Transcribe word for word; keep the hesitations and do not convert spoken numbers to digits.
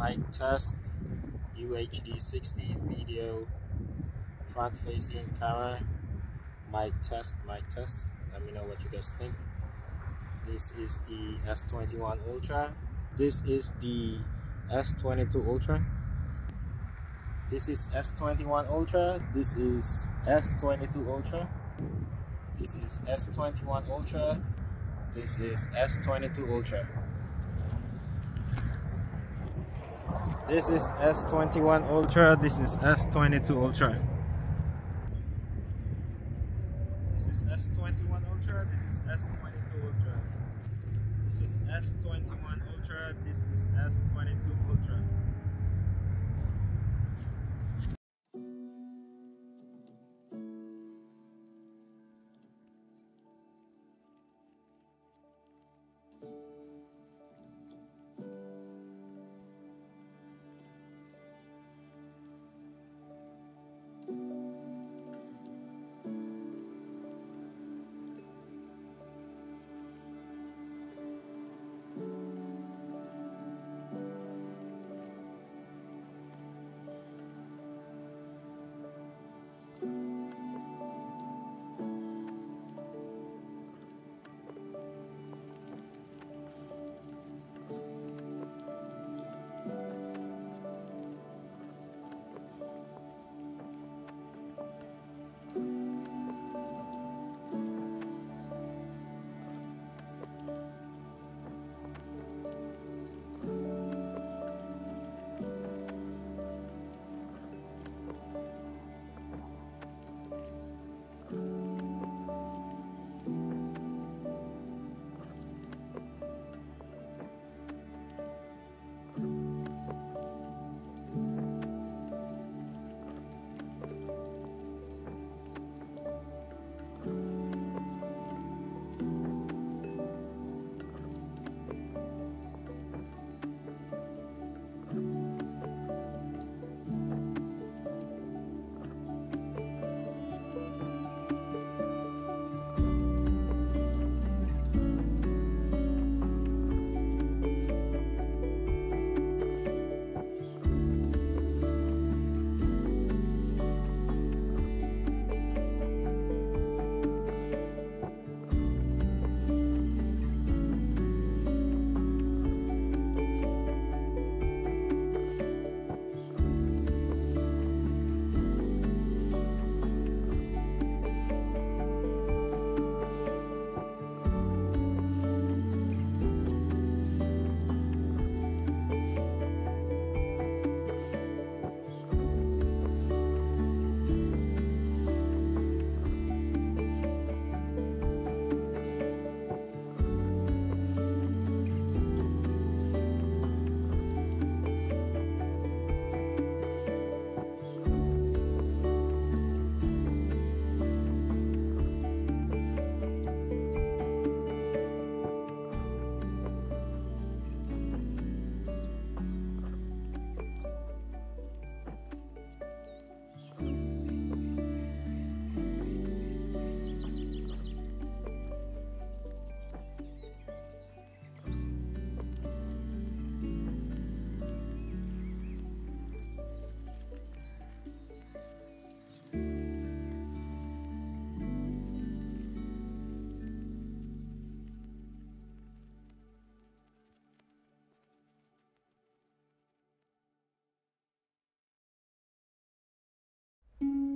mic test, U H D sixty video, front facing camera, mic test, mic test. Let me know what you guys think. This is the S twenty-one Ultra. This is the S twenty-two Ultra. This is S twenty-one Ultra. This is S twenty-two Ultra. This is S twenty-one Ultra. This is S twenty-two Ultra. This is S twenty-one Ultra. This is S twenty-two Ultra. This is S twenty-one Ultra. This is S twenty-two Ultra. This is S twenty-one Ultra. This is S twenty-two Ultra. Thank you.